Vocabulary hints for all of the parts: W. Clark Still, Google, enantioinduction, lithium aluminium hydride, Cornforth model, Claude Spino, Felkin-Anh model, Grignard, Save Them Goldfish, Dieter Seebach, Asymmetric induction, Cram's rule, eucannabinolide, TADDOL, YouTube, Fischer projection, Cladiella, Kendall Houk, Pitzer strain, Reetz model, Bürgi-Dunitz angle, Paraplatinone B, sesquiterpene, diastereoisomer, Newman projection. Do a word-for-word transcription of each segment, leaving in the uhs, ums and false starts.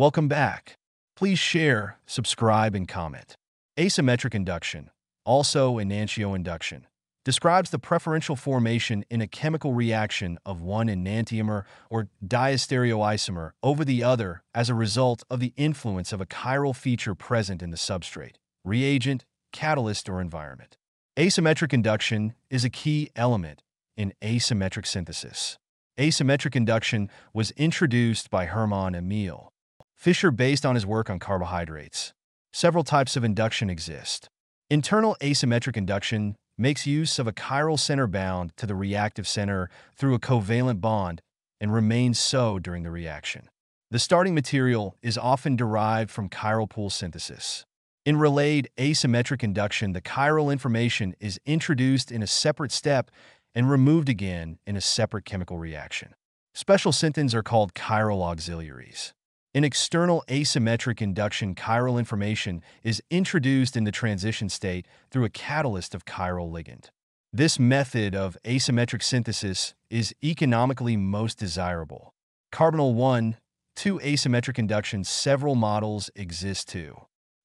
Welcome back. Please share, subscribe, and comment. Asymmetric induction, also enantioinduction, describes the preferential formation in a chemical reaction of one enantiomer or diastereoisomer over the other as a result of the influence of a chiral feature present in the substrate, reagent, catalyst, or environment. Asymmetric induction is a key element in asymmetric synthesis. Asymmetric induction was introduced by Hermann Emil Fischer based on his work on carbohydrates. Several types of induction exist. Internal asymmetric induction makes use of a chiral center bound to the reactive center through a covalent bond and remains so during the reaction. The starting material is often derived from chiral pool synthesis. In relayed asymmetric induction, the chiral information is introduced in a separate step and removed again in a separate chemical reaction. Special synthins are called chiral auxiliaries. In external asymmetric induction, chiral information is introduced in the transition state through a catalyst of chiral ligand. This method of asymmetric synthesis is economically most desirable. Carbonyl one, two asymmetric induction, several models exist too.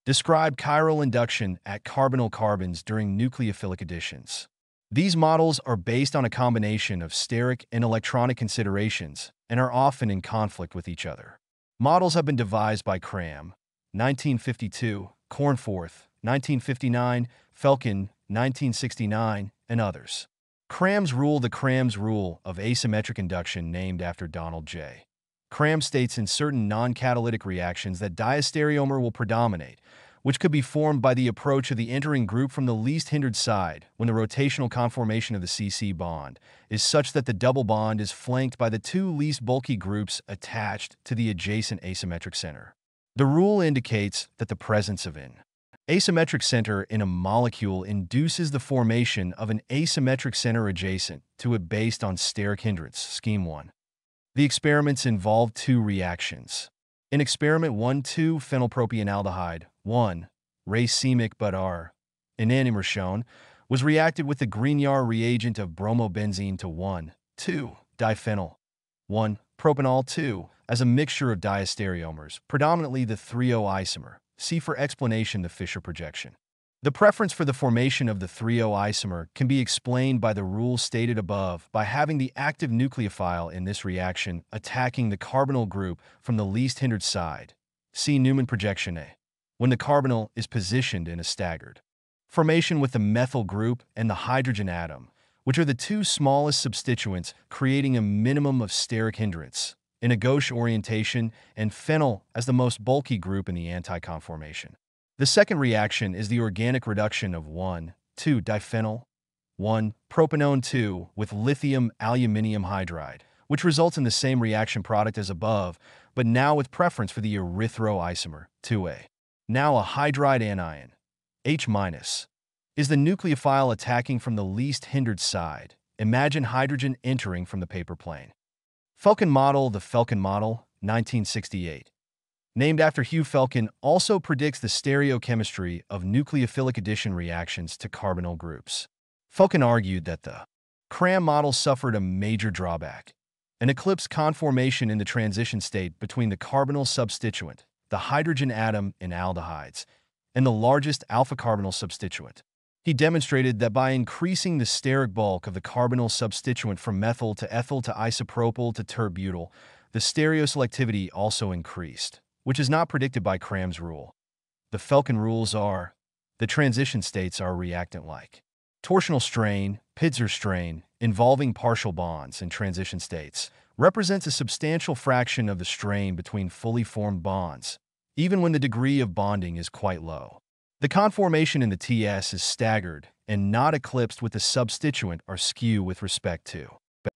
Describe chiral induction at carbonyl carbons during nucleophilic additions. These models are based on a combination of steric and electronic considerations and are often in conflict with each other. Models have been devised by Cram, nineteen fifty-two, Cornforth, nineteen fifty-nine, Felkin, nineteen sixty-nine, and others. Cram's rule. The Cram's rule of asymmetric induction, named after Donald J. Cram, states in certain non-catalytic reactions that diastereomer will predominate, which could be formed by the approach of the entering group from the least hindered side when the rotational conformation of the C C bond is such that the double bond is flanked by the two least bulky groups attached to the adjacent asymmetric center. The rule indicates that the presence of an asymmetric center in a molecule induces the formation of an asymmetric center adjacent to it based on steric hindrance. Scheme one. The experiments involve two reactions. In experiment one, two, phenylpropionaldehyde, one, racemic but R, enantiomer shown, was reacted with the Grignard reagent of bromobenzene to one, two, diphenyl, one, propanol, two, as a mixture of diastereomers, predominantly the three O isomer. See for explanation the Fischer projection. The preference for the formation of the three O isomer can be explained by the rule stated above by having the active nucleophile in this reaction attacking the carbonyl group from the least hindered side. See Newman projection A. When the carbonyl is positioned in a staggered formation with the methyl group and the hydrogen atom, which are the two smallest substituents, creating a minimum of steric hindrance in a gauche orientation and phenyl as the most bulky group in the anti-conformation. The second reaction is the organic reduction of one, two diphenyl, one, propanone, two with lithium aluminium hydride, which results in the same reaction product as above, but now with preference for the erythroisomer, two A. Now a hydride anion, H-, is the nucleophile attacking from the least hindered side. Imagine hydrogen entering from the paper plane. Felkin model. The Felkin model, nineteen sixty-eight, named after Hugh Felkin, also predicts the stereochemistry of nucleophilic addition reactions to carbonyl groups. Felkin argued that the Cram model suffered a major drawback, an eclipse conformation in the transition state between the carbonyl substituent, the hydrogen atom in aldehydes, and the largest alpha-carbonyl substituent. He demonstrated that by increasing the steric bulk of the carbonyl substituent from methyl to ethyl to isopropyl to terbutyl, the stereoselectivity also increased, which is not predicted by Cram's rule. The Felkin rules are: the transition states are reactant-like. Torsional strain, Pitzer strain, involving partial bonds in transition states, represents a substantial fraction of the strain between fully formed bonds, even when the degree of bonding is quite low. The conformation in the T S is staggered and not eclipsed with the substituent or skew with respect to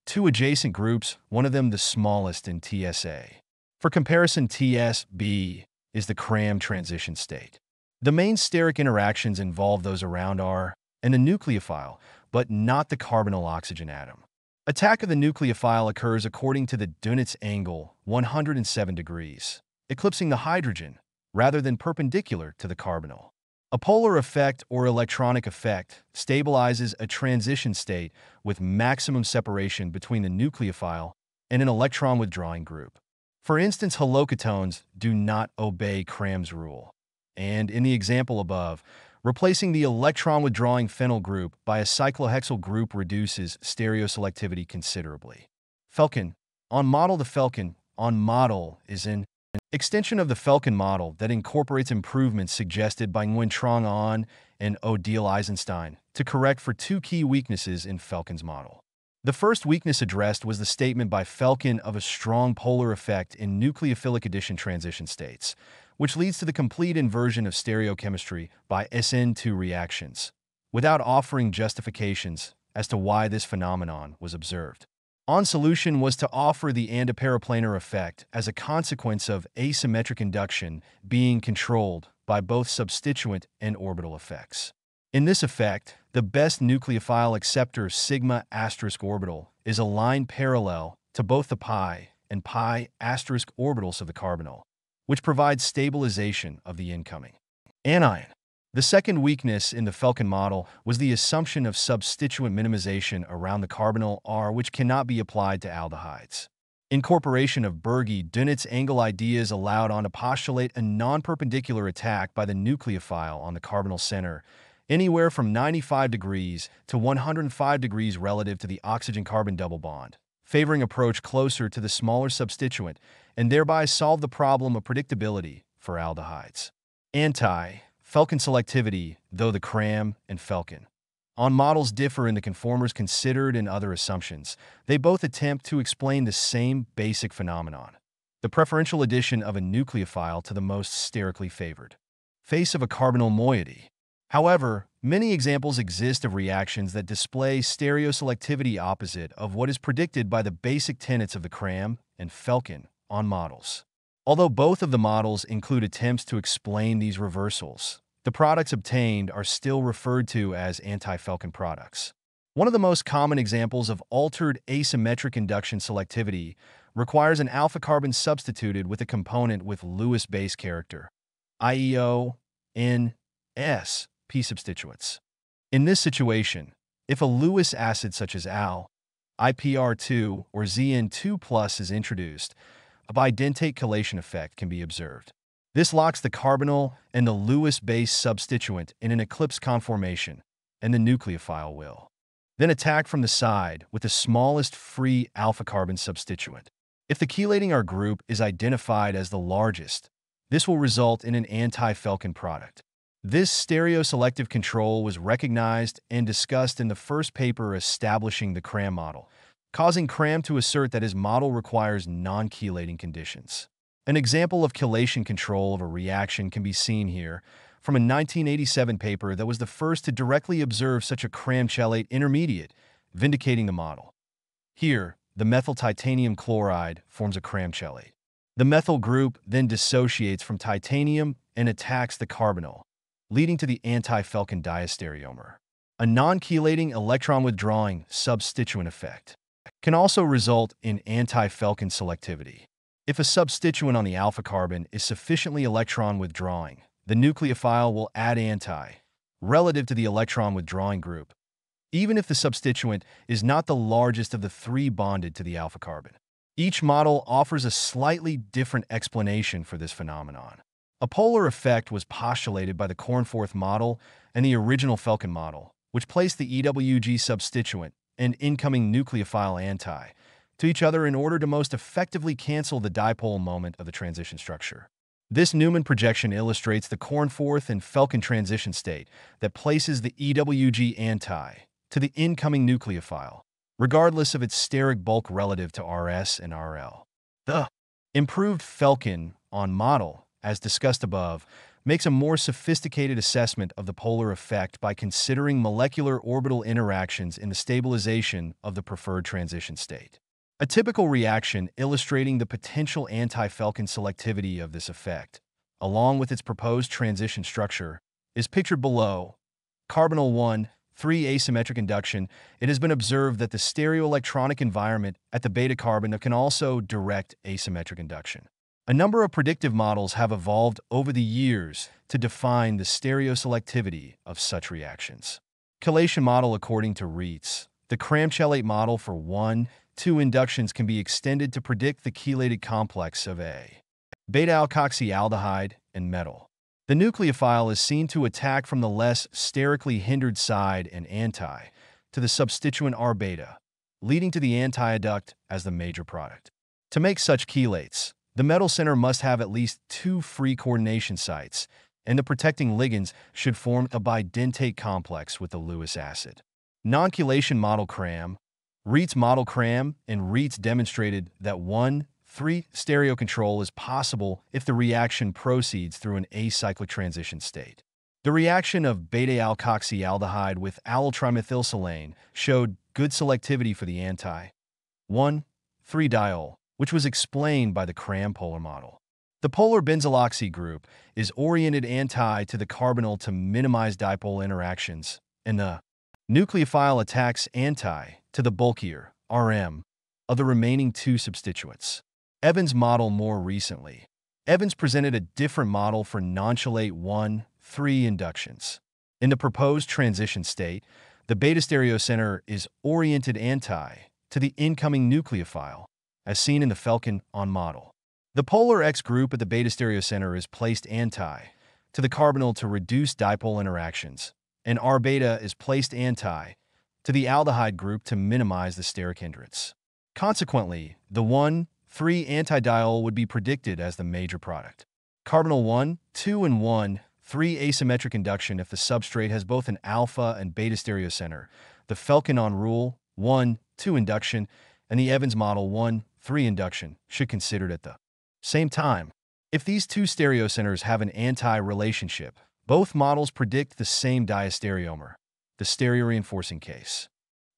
two adjacent groups, one of them the smallest in T S A. For comparison, T S B is the Cram transition state. The main steric interactions involve those around R and the nucleophile, but not the carbonyl oxygen atom. Attack of the nucleophile occurs according to the Dunitz angle, one hundred seven degrees, eclipsing the hydrogen rather than perpendicular to the carbonyl. A polar effect or electronic effect stabilizes a transition state with maximum separation between the nucleophile and an electron withdrawing group. For instance, haloketones do not obey Cram's rule, and in the example above, replacing the electron-withdrawing phenyl group by a cyclohexyl group reduces stereoselectivity considerably. Felkin-Anh model. The Felkin-Anh model is an extension of the Felkin model that incorporates improvements suggested by Nguyen Trong Anh and Odile Eisenstein to correct for two key weaknesses in Felkin's model. The first weakness addressed was the statement by Felkin of a strong polar effect in nucleophilic addition transition states, which leads to the complete inversion of stereochemistry by S N two reactions, without offering justifications as to why this phenomenon was observed. Ahn's solution was to offer the antiparaplanar effect as a consequence of asymmetric induction being controlled by both substituent and orbital effects. In this effect, the best nucleophile acceptor sigma asterisk orbital is aligned parallel to both the pi and pi asterisk orbitals of the carbonyl, which provides stabilization of the incoming anion. The second weakness in the Felkin model was the assumption of substituent minimization around the carbonyl R, which cannot be applied to aldehydes. Incorporation of Bürgi-Dunitz angle ideas allowed Ahn to postulate a non-perpendicular attack by the nucleophile on the carbonyl center, anywhere from ninety-five degrees to one hundred five degrees relative to the oxygen-carbon double bond, favoring approach closer to the smaller substituent, and thereby solve the problem of predictability for aldehydes. Anti-Felkin selectivity. Though the Cram and Felkin-Anh models differ in the conformers considered and other assumptions, they both attempt to explain the same basic phenomenon, the preferential addition of a nucleophile to the most sterically favored face of a carbonyl moiety. However, many examples exist of reactions that display stereoselectivity opposite of what is predicted by the basic tenets of the Cram and Felkin-Anh models. Although both of the models include attempts to explain these reversals, the products obtained are still referred to as anti-Felkin products. One of the most common examples of altered asymmetric induction selectivity requires an alpha carbon substituted with a component with Lewis base character, that is O, N, S, P substituents. In this situation, if a Lewis acid such as A L, I P R two, or Z N two plus is introduced, a bidentate chelation effect can be observed. This locks the carbonyl and the Lewis base substituent in an eclipse conformation, and the nucleophile will then attack from the side with the smallest free alpha carbon substituent. If the chelating R group is identified as the largest, this will result in an anti-Felkin product. This stereoselective control was recognized and discussed in the first paper establishing the Cram model, causing Cram to assert that his model requires non-chelating conditions. An example of chelation control of a reaction can be seen here from a nineteen eighty-seven paper that was the first to directly observe such a Cram chelate intermediate, vindicating the model. Here, the methyl titanium chloride forms a Cram chelate. The methyl group then dissociates from titanium and attacks the carbonyl, leading to the anti-Felkin diastereomer. A non-chelating electron-withdrawing substituent effect can also result in anti-Felkin selectivity. If a substituent on the alpha carbon is sufficiently electron-withdrawing, the nucleophile will add anti relative to the electron-withdrawing group, even if the substituent is not the largest of the three bonded to the alpha carbon. Each model offers a slightly different explanation for this phenomenon. A polar effect was postulated by the Cornforth model and the original Felkin model, which placed the E W G substituent and incoming nucleophile anti to each other in order to most effectively cancel the dipole moment of the transition structure. This Newman projection illustrates the Cornforth and Felkin transition state that places the E W G anti to the incoming nucleophile, regardless of its steric bulk relative to R S and R L. The improved Felkin-Anh model, as discussed above, makes a more sophisticated assessment of the polar effect by considering molecular orbital interactions in the stabilization of the preferred transition state. A typical reaction illustrating the potential anti-Felkin selectivity of this effect, along with its proposed transition structure, is pictured below. Carbonyl one three asymmetric induction. It has been observed that the stereoelectronic environment at the beta carbon can also direct asymmetric induction. A number of predictive models have evolved over the years to define the stereoselectivity of such reactions. Chelation model. According to Reetz, the Cram chelate model for one, two inductions can be extended to predict the chelated complex of A, beta-alkoxyaldehyde, and metal. The nucleophile is seen to attack from the less sterically hindered side and anti to the substituent R-beta, leading to the antiadduct as the major product. To make such chelates, the metal center must have at least two free coordination sites, and the protecting ligands should form a bidentate complex with the Lewis acid. Nonchelation model Cram, Reetz model Cram, and Reetz demonstrated that one, three stereo control is possible if the reaction proceeds through an acyclic transition state. The reaction of beta-alkoxyaldehyde with allyl trimethylsilane showed good selectivity for the anti one, three diol, which was explained by the Cram polar model. The polar benzyloxy group is oriented anti to the carbonyl to minimize dipole interactions, and the nucleophile attacks anti to the bulkier, R M, of the remaining two substituents. Evans model more recently. Evans presented a different model for nonchelate one, three inductions. In the proposed transition state, the beta stereocenter is oriented anti to the incoming nucleophile, as seen in the Felkin-Anh model. The polar X group at the beta stereocenter is placed anti to the carbonyl to reduce dipole interactions, and R beta is placed anti to the aldehyde group to minimize the steric hindrance. Consequently, the one, three antidiol would be predicted as the major product. Carbonyl one, two, and one, three asymmetric induction if the substrate has both an alpha and beta stereocenter, the Felkin-Anh rule, one, two induction, and the Evans model one, three induction should considered at the same time. If these two stereocenters have an anti-relationship, both models predict the same diastereomer, the stereo-reinforcing case.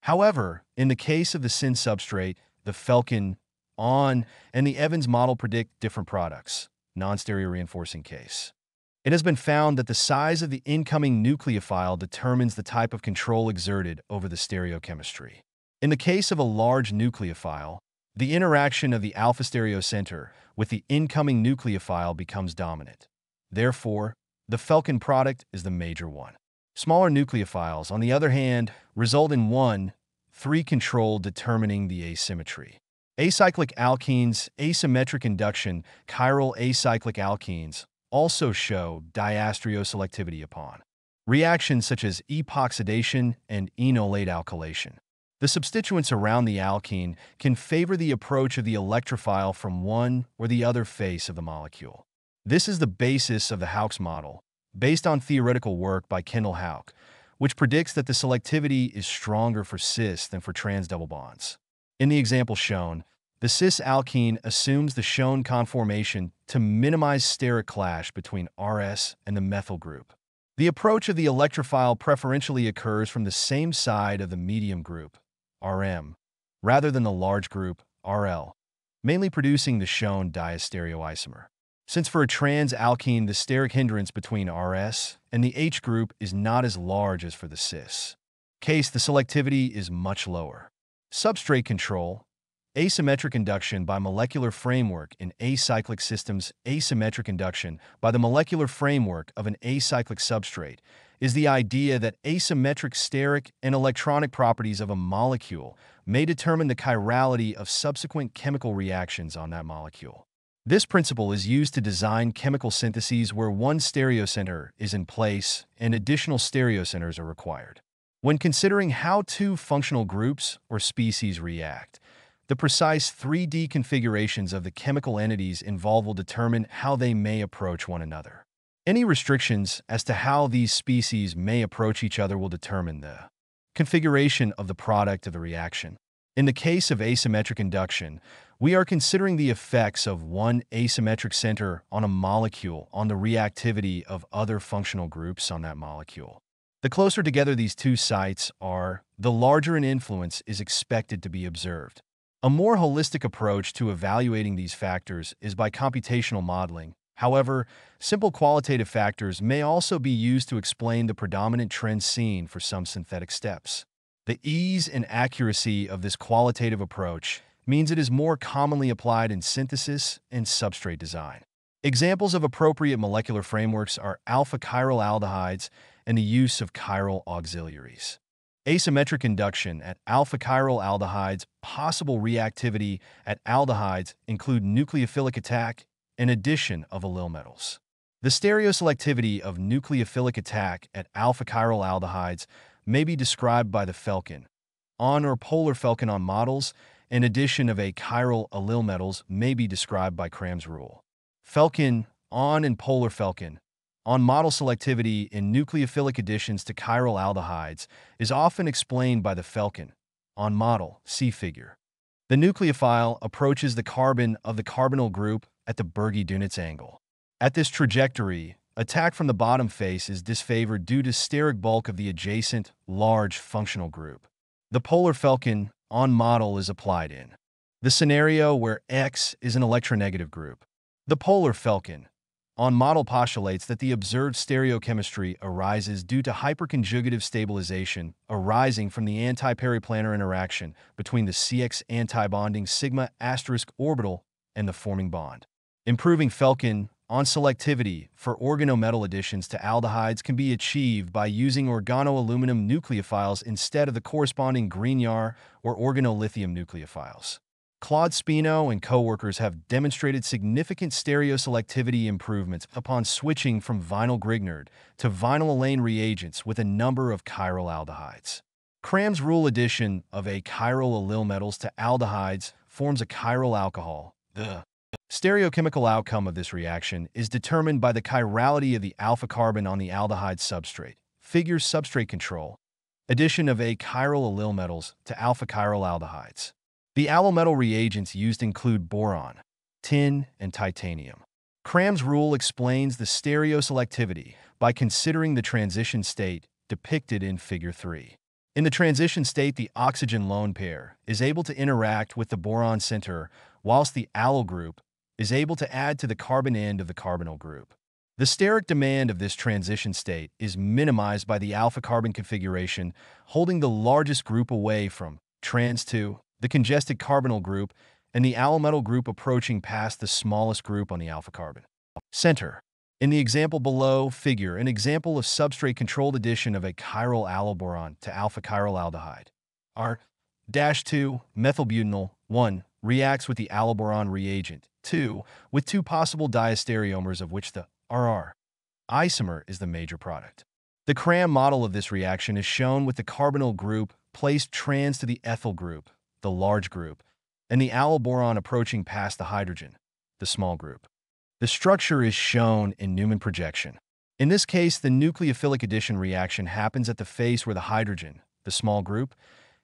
However, in the case of the syn substrate, the Felkin-Anh and the Evans model predict different products, non-stereo-reinforcing case. It has been found that the size of the incoming nucleophile determines the type of control exerted over the stereochemistry. In the case of a large nucleophile, the interaction of the alpha stereocenter with the incoming nucleophile becomes dominant. Therefore, the Felkin product is the major one. Smaller nucleophiles, on the other hand, result in one, three control determining the asymmetry. Acyclic alkenes, asymmetric induction, chiral acyclic alkenes also show diastereoselectivity upon reactions such as epoxidation and enolate alkylation. The substituents around the alkene can favor the approach of the electrophile from one or the other face of the molecule. This is the basis of the Houk's model, based on theoretical work by Kendall Houk, which predicts that the selectivity is stronger for cis than for trans double bonds. In the example shown, the cis alkene assumes the shown conformation to minimize steric clash between R S and the methyl group. The approach of the electrophile preferentially occurs from the same side of the medium group, R M, rather than the large group, R L, mainly producing the shown diastereoisomer. Since for a trans alkene the steric hindrance between R S and the H group is not as large as for the cis case, the selectivity is much lower. Substrate control, asymmetric induction by molecular framework in acyclic systems. Asymmetric induction by the molecular framework of an acyclic substrate is the idea that asymmetric steric and electronic properties of a molecule may determine the chirality of subsequent chemical reactions on that molecule. This principle is used to design chemical syntheses where one stereocenter is in place and additional stereocenters are required. When considering how two functional groups or species react, the precise three D configurations of the chemical entities involved will determine how they may approach one another. Any restrictions as to how these species may approach each other will determine the configuration of the product of the reaction. In the case of asymmetric induction, we are considering the effects of one asymmetric center on a molecule on the reactivity of other functional groups on that molecule. The closer together these two sites are, the larger an influence is expected to be observed. A more holistic approach to evaluating these factors is by computational modeling. However, simple qualitative factors may also be used to explain the predominant trends seen for some synthetic steps. The ease and accuracy of this qualitative approach means it is more commonly applied in synthesis and substrate design. Examples of appropriate molecular frameworks are alpha chiral aldehydes and the use of chiral auxiliaries. Asymmetric induction at alpha-chiral aldehydes. Possible reactivity at aldehydes include nucleophilic attack and addition of allyl metals. The stereoselectivity of nucleophilic attack at alpha-chiral aldehydes may be described by the Felkin-Anh or polar Felkin-Anh models, and addition of a chiral allyl metals may be described by Cram's rule. Felkin-Anh and polar Felkin-Anh model selectivity in nucleophilic additions to chiral aldehydes is often explained by the Felkin-Anh model, see figure. The nucleophile approaches the carbon of the carbonyl group at the Bürgi-Dunitz angle. At this trajectory, attack from the bottom face is disfavored due to steric bulk of the adjacent, large functional group. The polar Felkin-Anh model is applied in the scenario where X is an electronegative group. The polar Felkin-Anh model postulates that the observed stereochemistry arises due to hyperconjugative stabilization arising from the anti-periplanar interaction between the C X antibonding sigma asterisk orbital and the forming bond. Improving Felkin-Anh on selectivity for organometal additions to aldehydes can be achieved by using organoaluminum nucleophiles instead of the corresponding Grignard or organolithium nucleophiles. Claude Spino and co-workers have demonstrated significant stereoselectivity improvements upon switching from vinyl Grignard to vinylylane reagents with a number of chiral aldehydes. Cram's rule addition of a chiral allyl metals to aldehydes forms a chiral alcohol. Ugh. Stereochemical outcome of this reaction is determined by the chirality of the alpha carbon on the aldehyde substrate. Figure substrate control. Addition of a chiral allyl metals to alpha chiral aldehydes. The allyl metal reagents used include boron, tin, and titanium. Cram's rule explains the stereoselectivity by considering the transition state depicted in figure three. In the transition state, the oxygen lone pair is able to interact with the boron center, whilst the allyl group is able to add to the carbon end of the carbonyl group. The steric demand of this transition state is minimized by the alpha carbon configuration, holding the largest group away from trans two, the congested carbonyl group, and the allyl metal group approaching past the smallest group on the alpha carbon center. In the example below, figure an example of substrate-controlled addition of a chiral alloboron to alpha chiral aldehyde. R two methylbutanol one reacts with the alloboron reagent two with two possible diastereomers, of which the R R isomer is the major product. The Cram model of this reaction is shown with the carbonyl group placed trans to the ethyl group, the large group, and the alloboron approaching past the hydrogen, the small group. The structure is shown in Newman projection. In this case, the nucleophilic addition reaction happens at the face where the hydrogen, the small group,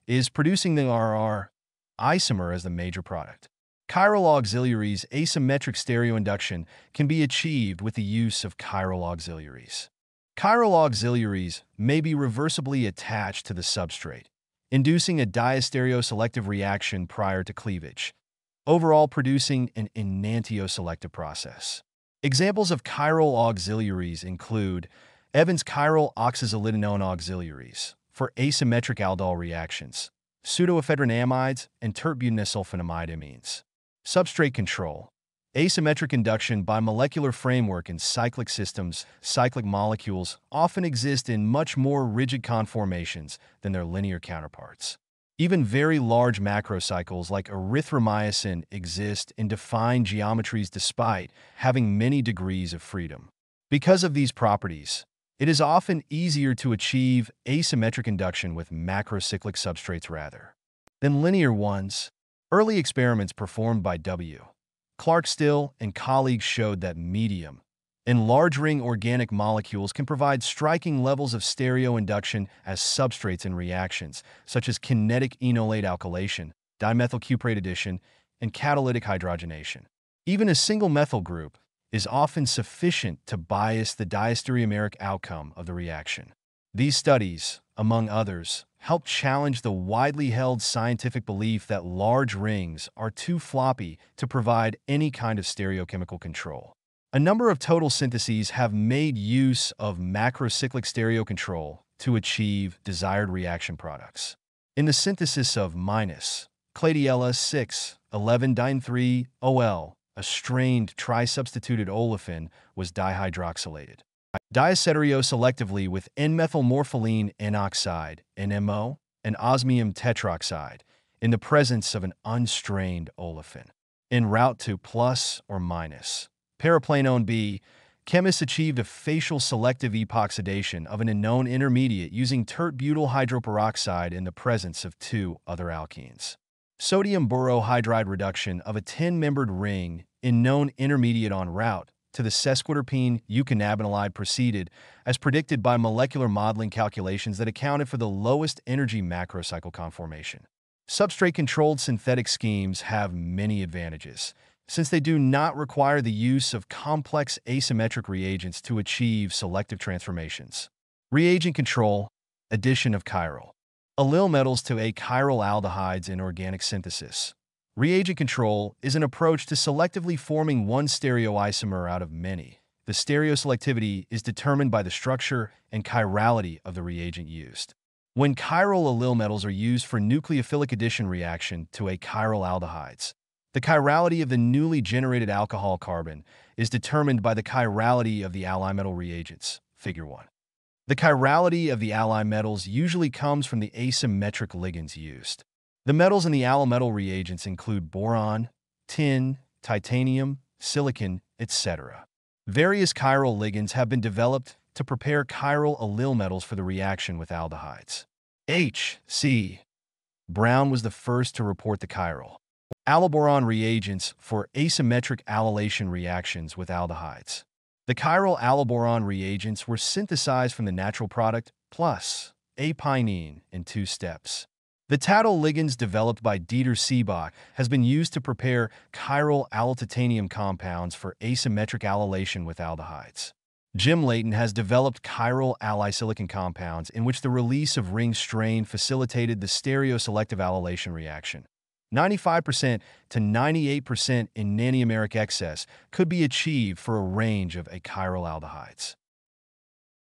is producing the R R isomer as the major product. Chiral auxiliaries asymmetric stereoinduction can be achieved with the use of chiral auxiliaries. Chiral auxiliaries may be reversibly attached to the substrate, inducing a diastereoselective reaction prior to cleavage, overall producing an enantioselective process. Examples of chiral auxiliaries include Evans chiral oxazolidinone auxiliaries for asymmetric aldol reactions, pseudoephedrine amides, and tert-butanyl-sulfonamide amines. Substrate control. Asymmetric induction by molecular framework in cyclic systems. Cyclic molecules often exist in much more rigid conformations than their linear counterparts. Even very large macrocycles like erythromycin exist in defined geometries despite having many degrees of freedom. Because of these properties, it is often easier to achieve asymmetric induction with macrocyclic substrates rather than linear ones. Early experiments performed by W. Clark Still and colleagues showed that medium and large ring organic molecules can provide striking levels of stereoinduction as substrates in reactions such as kinetic enolate alkylation, dimethylcuprate addition, and catalytic hydrogenation. Even a single methyl group is often sufficient to bias the diastereomeric outcome of the reaction. These studies, among others, help challenge the widely held scientific belief that large rings are too floppy to provide any kind of stereochemical control. A number of total syntheses have made use of macrocyclic stereocontrol to achieve desired reaction products. In the synthesis of minus Cladiella six eleven dien three ol, a strained trisubstituted olefin was dihydroxylated. diacetyl selectively with N-methylmorpholine N-oxide, N M O, and osmium tetroxide in the presence of an unstrained olefin, en route to plus or minus. Paraplatinone B, chemists achieved a facial selective epoxidation of an unknown intermediate using tert-butyl hydroperoxide in the presence of two other alkenes. Sodium borohydride reduction of a ten-membered ring in known intermediate en route to the sesquiterpene eucannabinolide proceeded, as predicted by molecular modeling calculations that accounted for the lowest energy macrocycle conformation. Substrate-controlled synthetic schemes have many advantages, since they do not require the use of complex asymmetric reagents to achieve selective transformations. Reagent control, addition of chiral allyl metals to achiral aldehydes in organic synthesis. Reagent control is an approach to selectively forming one stereoisomer out of many. The stereoselectivity is determined by the structure and chirality of the reagent used. When chiral allyl metals are used for nucleophilic addition reaction to achiral aldehydes, the chirality of the newly generated alcohol carbon is determined by the chirality of the allyl metal reagents, Figure one. The chirality of the allyl metals usually comes from the asymmetric ligands used. The metals in the allyl metal reagents include boron, tin, titanium, silicon, et cetera. Various chiral ligands have been developed to prepare chiral allyl metals for the reaction with aldehydes. H. C. Brown was the first to report the chiral alloboron reagents for asymmetric allylation reactions with aldehydes. The chiral alloboron reagents were synthesized from the natural product plus apynine in two steps. The TADDOL ligands developed by Dieter Seebach has been used to prepare chiral allyl-titanium compounds for asymmetric allylation with aldehydes. Jim Layton has developed chiral allysilicon compounds in which the release of ring strain facilitated the stereoselective allylation reaction. ninety-five percent to ninety-eight percent enantiomeric excess could be achieved for a range of achiral aldehydes.